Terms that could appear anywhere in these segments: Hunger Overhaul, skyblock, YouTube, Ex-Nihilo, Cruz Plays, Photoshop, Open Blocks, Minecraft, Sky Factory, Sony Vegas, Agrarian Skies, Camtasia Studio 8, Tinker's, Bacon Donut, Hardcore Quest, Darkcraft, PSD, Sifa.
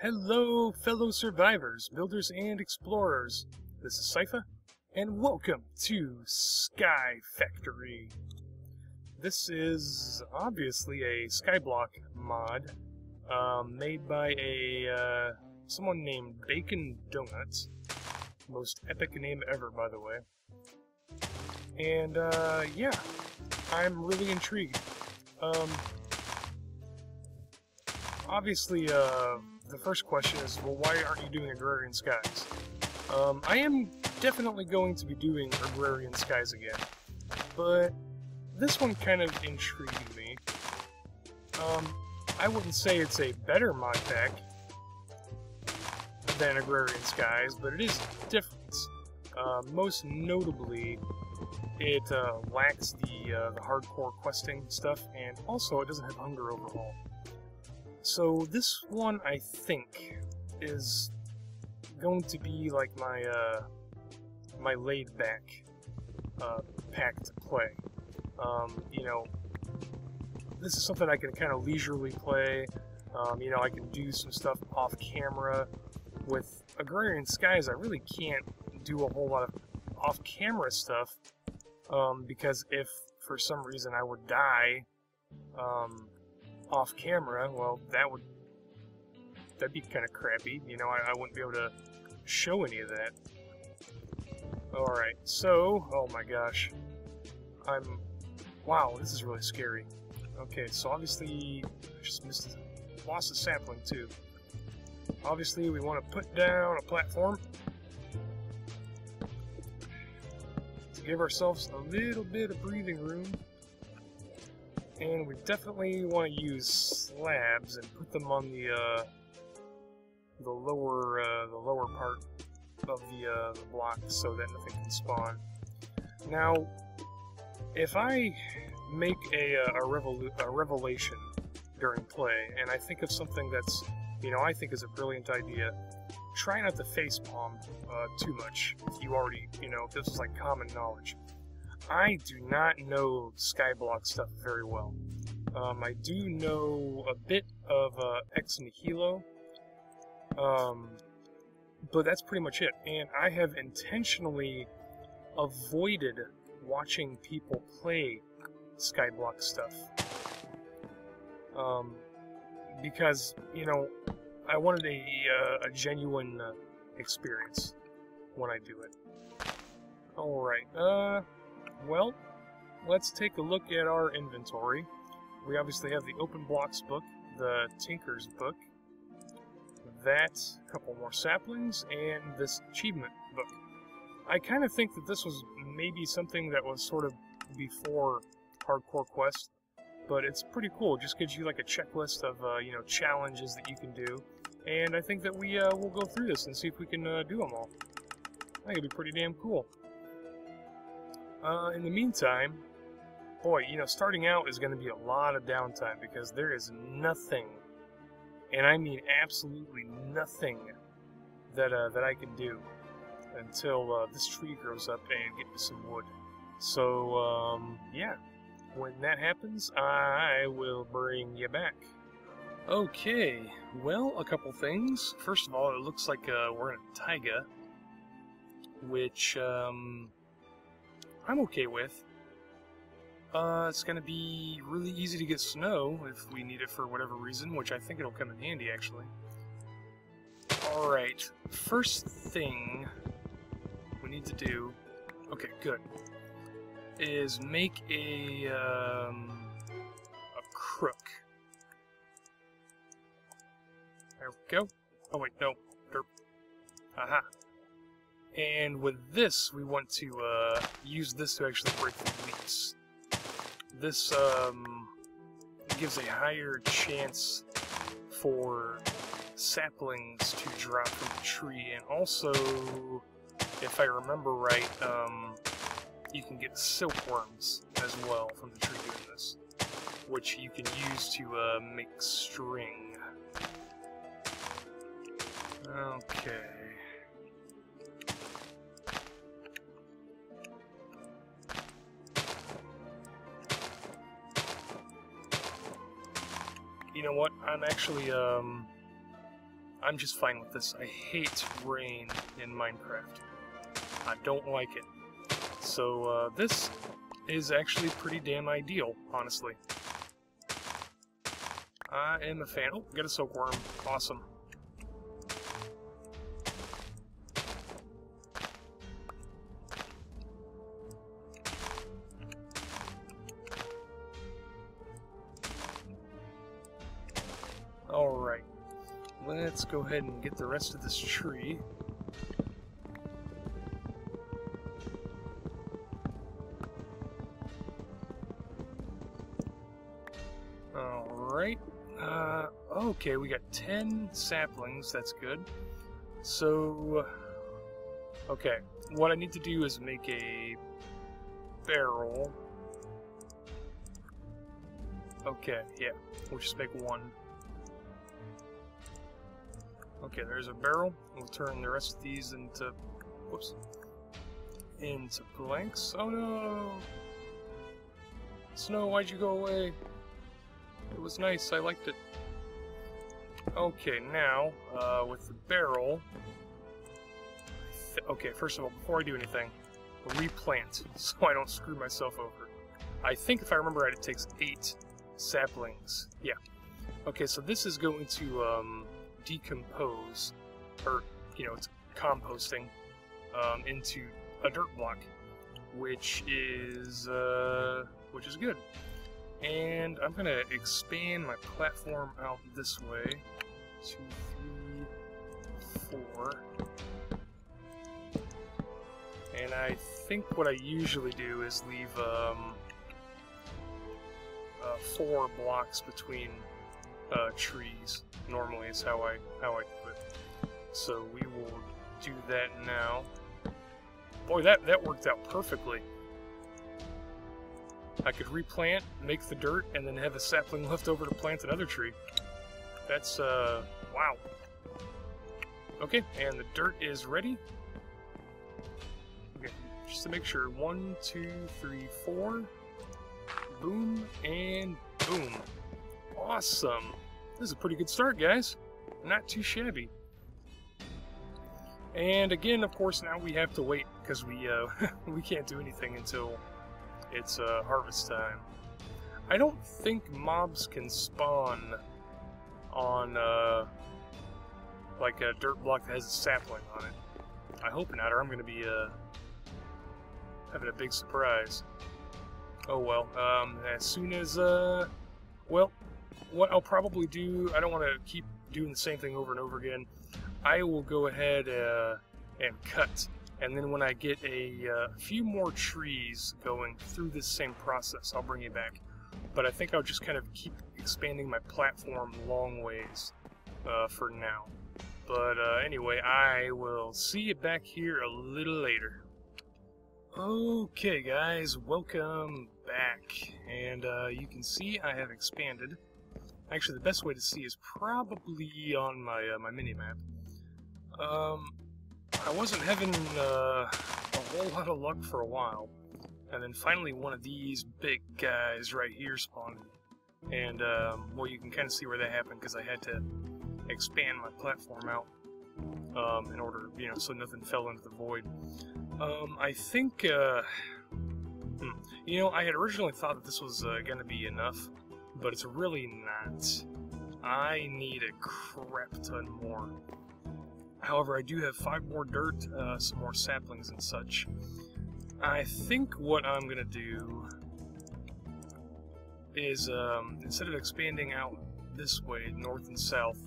Hello, fellow survivors, builders, and explorers. This is Sifa, and welcome to Sky Factory. This is obviously a skyblock mod made by someone named Bacon Donut. Most epic name ever, by the way. And yeah, I'm really intrigued. Obviously, the first question is, well, why aren't you doing Agrarian Skies? I am definitely going to be doing Agrarian Skies again, but this one kind of intrigued me. I wouldn't say it's a better mod pack than Agrarian Skies, but it is different. Most notably, it lacks the hardcore questing stuff, and also it doesn't have Hunger Overhaul. So this one, I think, is going to be like my my laid-back pack to play. You know, this is something I can kind of leisurely play. You know, I can do some stuff off-camera. With Agrarian Skies, I really can't do a whole lot of off-camera stuff because if for some reason I would die off camera, well, that'd be kind of crappy, you know. I wouldn't be able to show any of that. Alright, so, oh my gosh, wow, this is really scary. Okay, so obviously, I just lost a sapling too. Obviously, we want to put down a platform to give ourselves a little bit of breathing room. And we definitely want to use slabs and put them on the lower part of the block so that nothing can spawn. Now, if I make a revelation during play and I think of something that's, you know, I think is a brilliant idea, try not to facepalm too much. If you already, you know, if this is like common knowledge. I do not know skyblock stuff very well. I do know a bit of Ex-Nihilo, but that's pretty much it. And I have intentionally avoided watching people play skyblock stuff. Because, you know, I wanted a genuine experience when I do it. Alright, well, let's take a look at our inventory. We obviously have the Open Blocks book, the Tinker's book, that, a couple more saplings, and this achievement book. I kind of think that this was maybe something that was sort of before Hardcore Quest, but it's pretty cool. It just gives you like a checklist of, you know, challenges that you can do, and I think that we will go through this and see if we can do them all. I think it'd be pretty damn cool. In the meantime, boy, you know, starting out is going to be a lot of downtime because there is nothing, and I mean absolutely nothing, that that I can do until this tree grows up and get me some wood. So, yeah, when that happens, I will bring you back. Okay, well, a couple things. First of all, it looks like we're in a taiga, which, I'm okay with. It's going to be really easy to get snow if we need it for whatever reason, which I think it'll come in handy, actually. Alright, first thing we need to do, okay, good, is make a crook. There we go. Oh wait, no. Derp. Aha. And with this, we want to use this to actually break the leaves. This gives a higher chance for saplings to drop from the tree, and also, if I remember right, you can get silkworms as well from the tree doing this, which you can use to make string. Okay. You know what, I'm actually, I'm just fine with this. I hate rain in Minecraft. I don't like it. So this is actually pretty damn ideal, honestly. I am a fan. Oh, get a silkworm. Awesome. Alright. Let's go ahead and get the rest of this tree. Alright. Okay, we got 10 saplings, that's good. So, okay, what I need to do is make a barrel. Okay, yeah, we'll just make one. Okay, there's a barrel. We'll turn the rest of these into, whoops, into blanks. Oh no! Snow, why'd you go away? It was nice, I liked it. Okay, now, with the barrel... Okay, first of all, before I do anything, replant, so I don't screw myself over. I think if I remember right, it takes 8 saplings. Yeah. Okay, so this is going to, decompose, or, you know, it's composting, into a dirt block, which is good. And I'm going to expand my platform out this way. 2, 3, 4. And I think what I usually do is leave 4 blocks between trees. Normally is how I do it. So we will do that now. Boy, that worked out perfectly. I could replant, make the dirt, and then have a sapling left over to plant another tree. That's, wow. Okay, and the dirt is ready. Okay, just to make sure, 1, 2, 3, 4. Boom, and boom. Awesome. This is a pretty good start, guys. Not too shabby. And again, of course, now we have to wait, because we, we can't do anything until... it's harvest time. I don't think mobs can spawn on like a dirt block that has a sapling on it. I hope not, or I'm going to be having a big surprise. Oh well. As soon as well, what I'll probably do, I don't want to keep doing the same thing over and over again. I will go ahead and cut. And then when I get a few more trees going through this same process, I'll bring you back. But I think I'll just kind of keep expanding my platform long ways for now. But anyway, I will see you back here a little later. Okay guys, welcome back. And you can see I have expanded. Actually, the best way to see is probably on my, my mini-map. I wasn't having a whole lot of luck for a while, and then finally one of these big guys right here spawned, and well, you can kind of see where that happened because I had to expand my platform out in order, you know, so nothing fell into the void. I think, you know, I had originally thought that this was going to be enough, but it's really not. I need a crap ton more. However, I do have 5 more dirt, some more saplings and such. I think what I'm going to do is, instead of expanding out this way, north and south,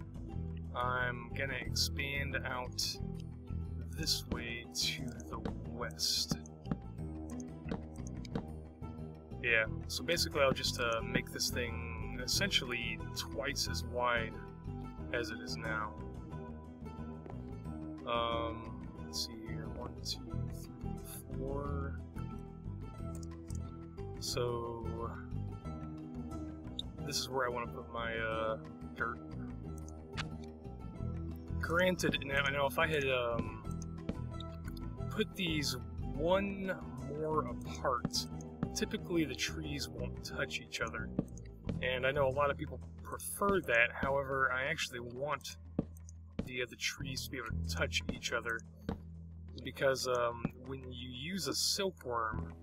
I'm going to expand out this way to the west. Yeah, so basically I'll just make this thing essentially twice as wide as it is now. Let's see here, 1, 2, 3, 4. So, this is where I want to put my, dirt. Granted, now if I had, put these one more apart, typically the trees won't touch each other. And I know a lot of people prefer that, however, I actually want idea of the trees to be able to touch each other. Because when you use a silkworm,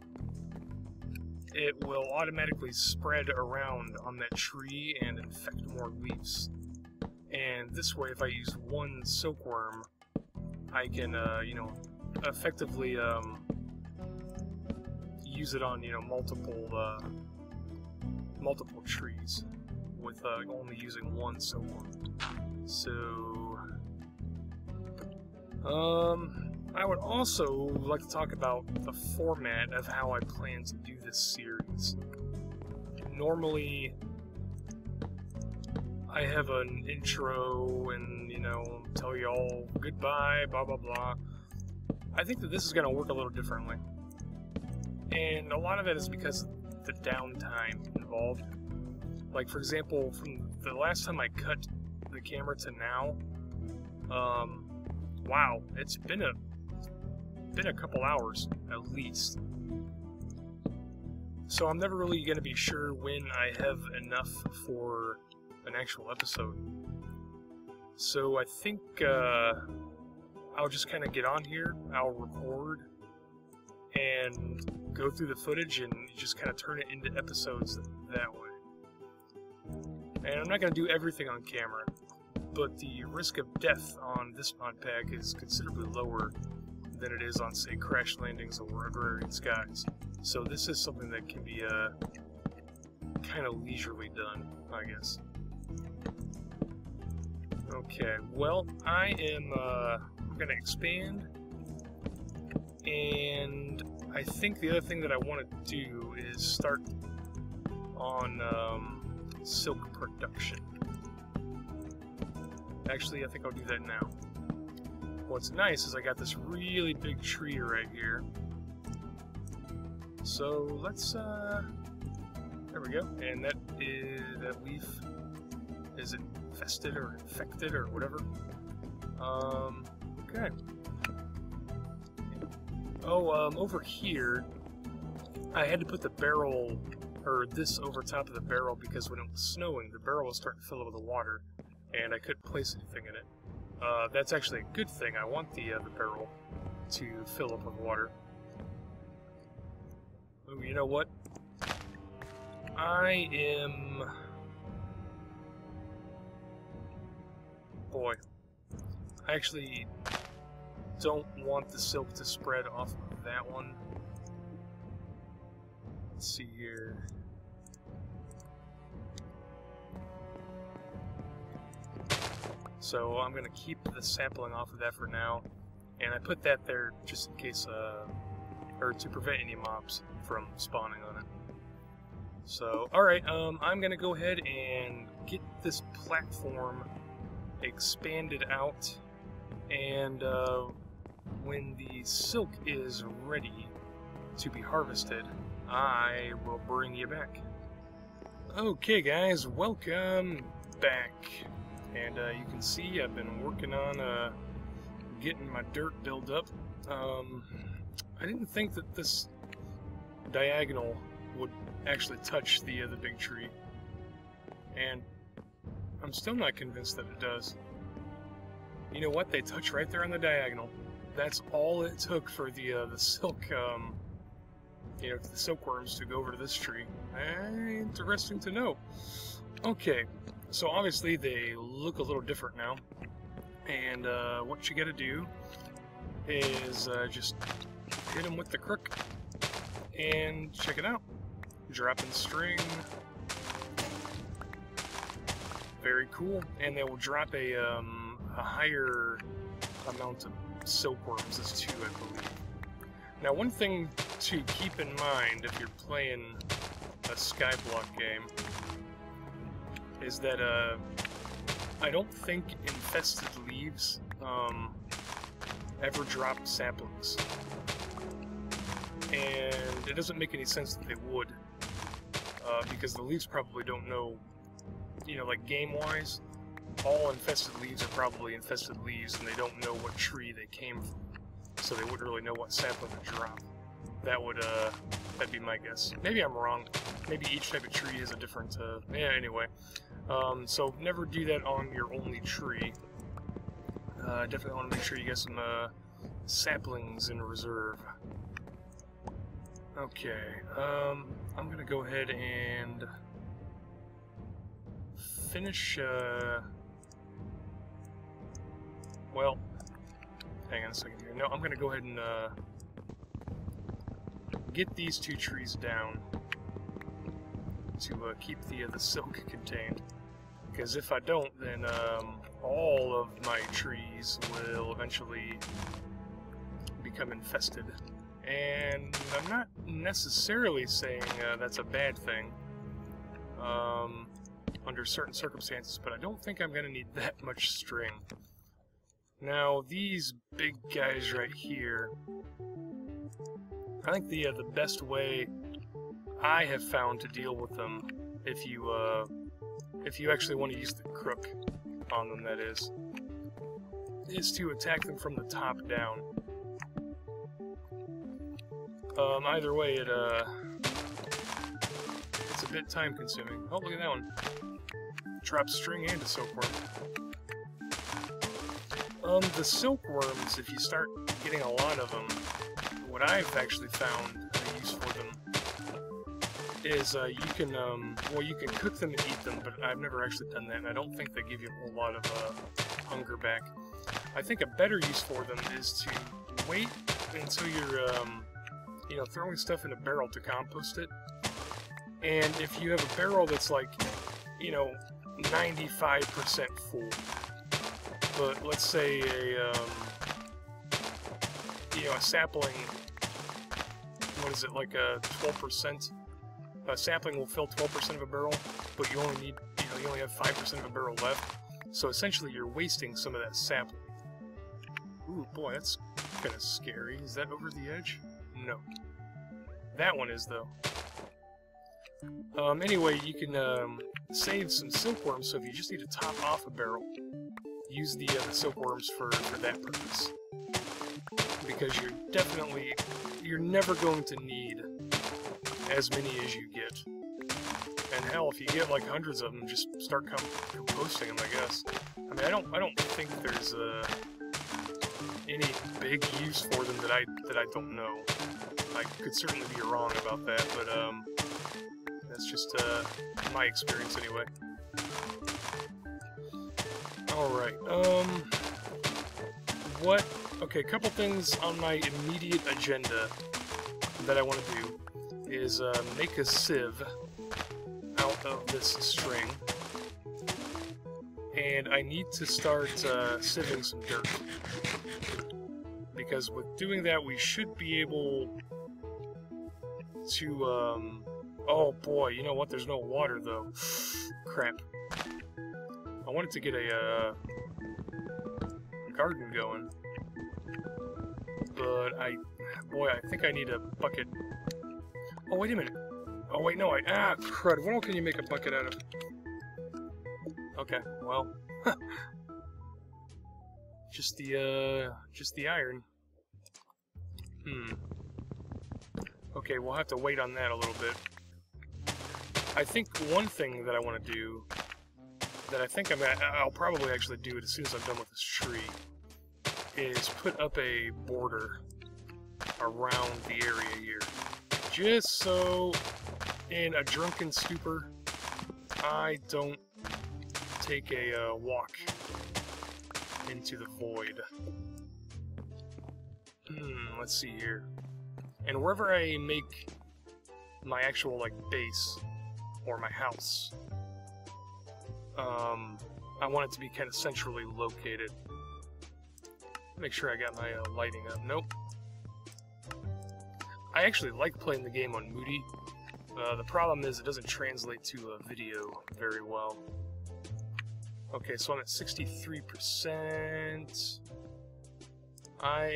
it will automatically spread around on that tree and infect more leaves. And this way, if I use one silkworm, I can, you know, effectively use it on, you know, multiple trees with only using one silkworm. So, I would also like to talk about the format of how I plan to do this series. Normally, I have an intro and, you know, tell y'all goodbye, blah blah blah. I think that this is going to work a little differently. And a lot of it is because of the downtime involved. Like, for example, from the last time I cut the camera to now, wow, it's been a couple hours, at least. So I'm never really going to be sure when I have enough for an actual episode. So I think I'll just kind of get on here, I'll record, and go through the footage and just kind of turn it into episodes that way. And I'm not going to do everything on camera, but the risk of death on this mod pack is considerably lower than it is on, say, Crash Landings or Agrarian Skies. So this is something that can be kind of leisurely done, I guess. Okay, well, I am going to expand, and I think the other thing that I want to do is start on silk production. Actually, I think I'll do that now. What's nice is I got this really big tree right here. So let's, there we go. And that leaf is infested or infected or whatever. Okay. Oh, over here, I had to put the barrel, or this over top of the barrel, because when it was snowing, the barrel was starting to fill up with the water, and I couldn't place anything in it. That's actually a good thing. I want the barrel to fill up with water. Oh, you know what? I am... Boy. I actually don't want the silk to spread off of that one. Let's see here. So I'm going to keep the sapling off of that for now, and I put that there just in case, or to prevent any mobs from spawning on it. So, alright, I'm going to go ahead and get this platform expanded out, and when the silk is ready to be harvested, I will bring you back. Okay guys, welcome back. And you can see I've been working on getting my dirt built up. I didn't think that this diagonal would actually touch the other big tree. And I'm still not convinced that it does. You know what? They touch right there on the diagonal. That's all it took for the silk, you know, the silkworms to go over to this tree. Interesting to know. Okay, so obviously they look a little different now, and what you gotta do is just hit them with the crook, and check it out. Dropping string. Very cool, and they will drop a higher amount of silkworms as two, I believe. Now, one thing to keep in mind if you're playing a skyblock game is that I don't think infested leaves ever drop saplings, and it doesn't make any sense that they would, because the leaves probably don't know, you know, like game-wise, all infested leaves are probably infested leaves, and they don't know what tree they came from, so they wouldn't really know what sapling to drop. That would, that'd be my guess. Maybe I'm wrong. Maybe each type of tree is a different, yeah, anyway. So never do that on your only tree. I definitely want to make sure you get some saplings in reserve. Okay, I'm going to go ahead and finish, well, hang on a second here. No, I'm going to go ahead and get these two trees down to keep the silk contained. Because if I don't, then all of my trees will eventually become infested. And I'm not necessarily saying that's a bad thing under certain circumstances, but I don't think I'm going to need that much string. Now, these big guys right here, I think the best way I have found to deal with them, if you actually want to use the crook on them, that is to attack them from the top down. Either way, it's a bit time-consuming. Oh, look at that one. Drops string and a silkworm. The silkworms, if you start getting a lot of them, what I've actually found a use for them is you can, well, you can cook them and eat them, but I've never actually done that, and I don't think they give you a whole lot of hunger back. I think a better use for them is to wait until you're, you know, throwing stuff in a barrel to compost it. And if you have a barrel that's like, you know, 95% full, but let's say a, you know, a sapling, what is it, like a 12%? A sapling will fill 12% of a barrel, but you only need, you know, you only have 5% of a barrel left. So essentially, you're wasting some of that sapling. Ooh, boy, that's kind of scary. Is that over the edge? No. That one is, though. Anyway, you can save some silkworms, so if you just need to top off a barrel, use the silkworms for that purpose. Because you're definitely, you're never going to need as many as you get. And hell, if you get like hundreds of them, just start composting them, I guess. I mean, I don't think there's any big use for them that I don't know. I could certainly be wrong about that, but that's just my experience anyway. All right. What? Okay, a couple things on my immediate agenda that I want to do is make a sieve out of this string, and I need to start sieving some dirt, because with doing that we should be able to, oh boy, you know what, there's no water though. Crap. I wanted to get a garden going, but I think I need a bucket. Oh, wait a minute. Oh, wait, no, ah, crud, what all can you make a bucket out of? Okay, well, just the iron. Hmm. Okay, we'll have to wait on that a little bit. I think one thing that I want to do, that I think I'll probably actually do it as soon as I'm done with this tree, is put up a border around the area here. Just so, in a drunken stupor, I don't take a walk into the void. Let's see here. And wherever I make my actual, like, base, or my house, I want it to be kind of centrally located. Make sure I got my lighting up. Nope. I actually like playing the game on Moody. The problem is it doesn't translate to a video very well. Okay, so I'm at 63%. Yeah,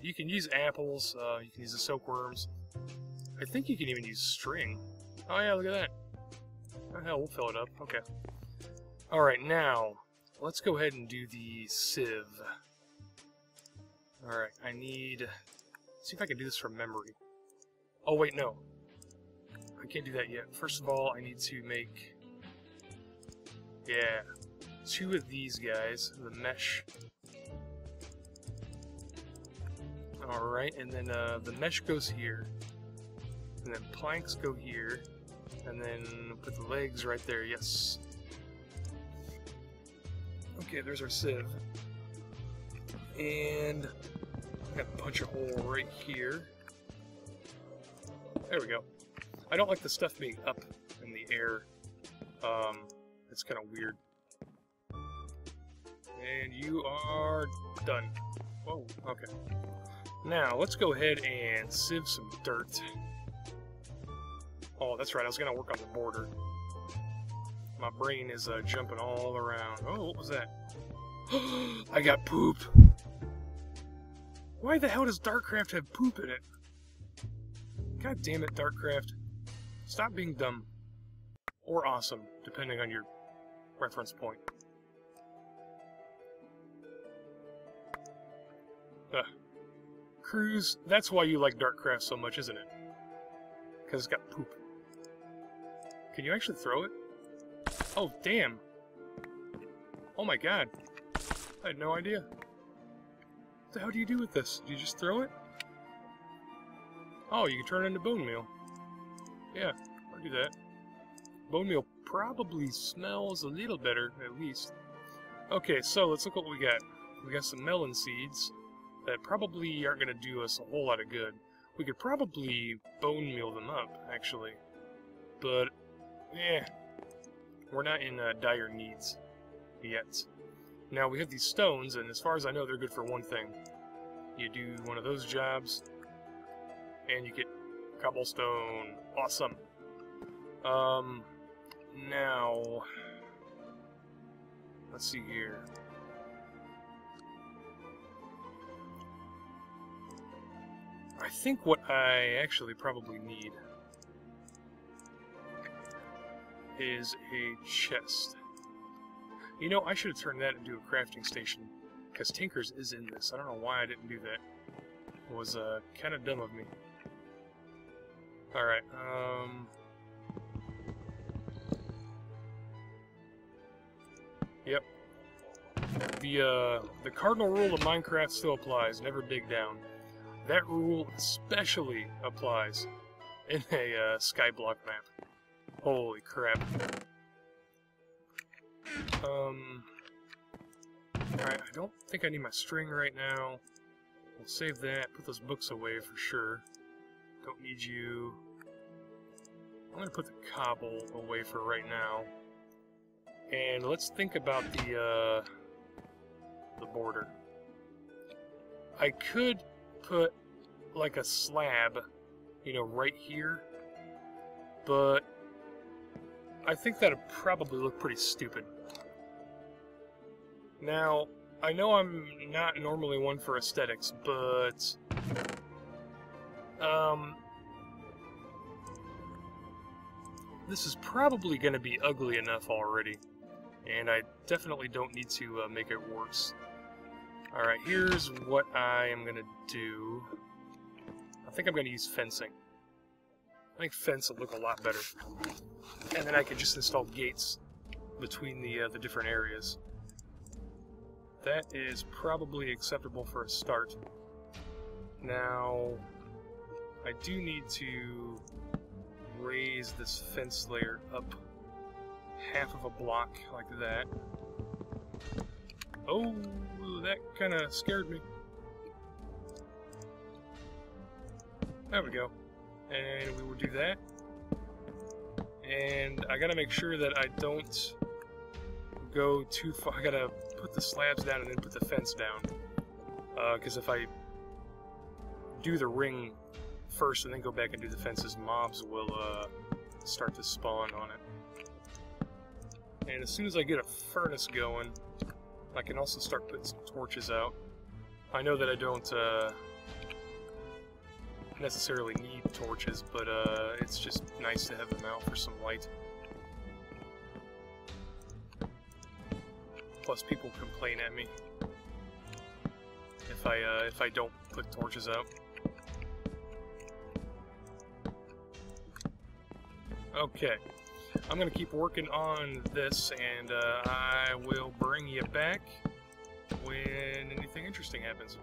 you can use apples, you can use the silkworms. I think you can even use string. Oh yeah, look at that. Oh hell, we'll fill it up, okay. Alright, now, let's go ahead and do the sieve. Alright, I need... see if I can do this from memory. Oh wait, no. I can't do that yet. First of all, I need to make... yeah, two of these guys, the mesh. Alright, and then the mesh goes here, and then planks go here, and then put the legs right there, yes. Okay, there's our sieve. And I gotta punch a hole right here. There we go. I don't like the stuff being up in the air. It's kind of weird. And you are done. Whoa, okay. Now, let's go ahead and sieve some dirt. Oh, that's right, I was gonna work on the border. My brain is jumping all around. Oh, what was that? I got poop! Why the hell does Darkcraft have poop in it? God damn it, Darkcraft. Stop being dumb. Or awesome, depending on your reference point. Ugh. Cruise, that's why you like Darkcraft so much, isn't it? Because it's got poop. Can you actually throw it? Oh, damn! Oh my god. I had no idea. What the hell do you do with this? Do you just throw it? Oh, you can turn it into bone meal. Yeah, I'll do that. Bone meal probably smells a little better, at least. Okay, so let's look what we got. We got some melon seeds that probably aren't going to do us a whole lot of good. We could probably bone meal them up, actually. But, eh. We're not in dire needs yet. Now, we have these stones, and as far as I know, they're good for one thing. You do one of those jobs, and you get cobblestone. Awesome. Now, let's see here. I think what I actually probably need is a chest. You know, I should have turned that into a crafting station, because Tinker's is in this. I don't know why I didn't do that. It was kind of dumb of me. Alright, Yep. The cardinal rule of Minecraft still applies, never dig down. That rule especially applies in a skyblock map. Holy crap. Alright, I don't think I need my string right now. We'll save that, put those books away for sure. Don't need you. I'm gonna put the cobble away for right now. And let's think about the border. I could put, like, a slab, you know, right here. But I think that'd probably look pretty stupid. Now, I know I'm not normally one for aesthetics, but this is probably going to be ugly enough already, and I definitely don't need to make it worse. Alright, here's what I am going to do. I think I'm going to use fencing. I think fence will look a lot better. And then I could just install gates between the different areas. That is probably acceptable for a start. Now, I do need to raise this fence layer up half of a block like that. Oh, that kind of scared me. There we go. And we will do that. And I gotta make sure that I don't go too far. I gotta put the slabs down and then put the fence down. Because if I do the ring first and then go back and do the fences, mobs will start to spawn on it. And as soon as I get a furnace going, I can also start putting some torches out. I know that I don't necessarily need torches, but it's just nice to have them out for some light. Plus, people complain at me if I don't put torches out. Okay, I'm gonna keep working on this, and I will bring you back when anything interesting happens.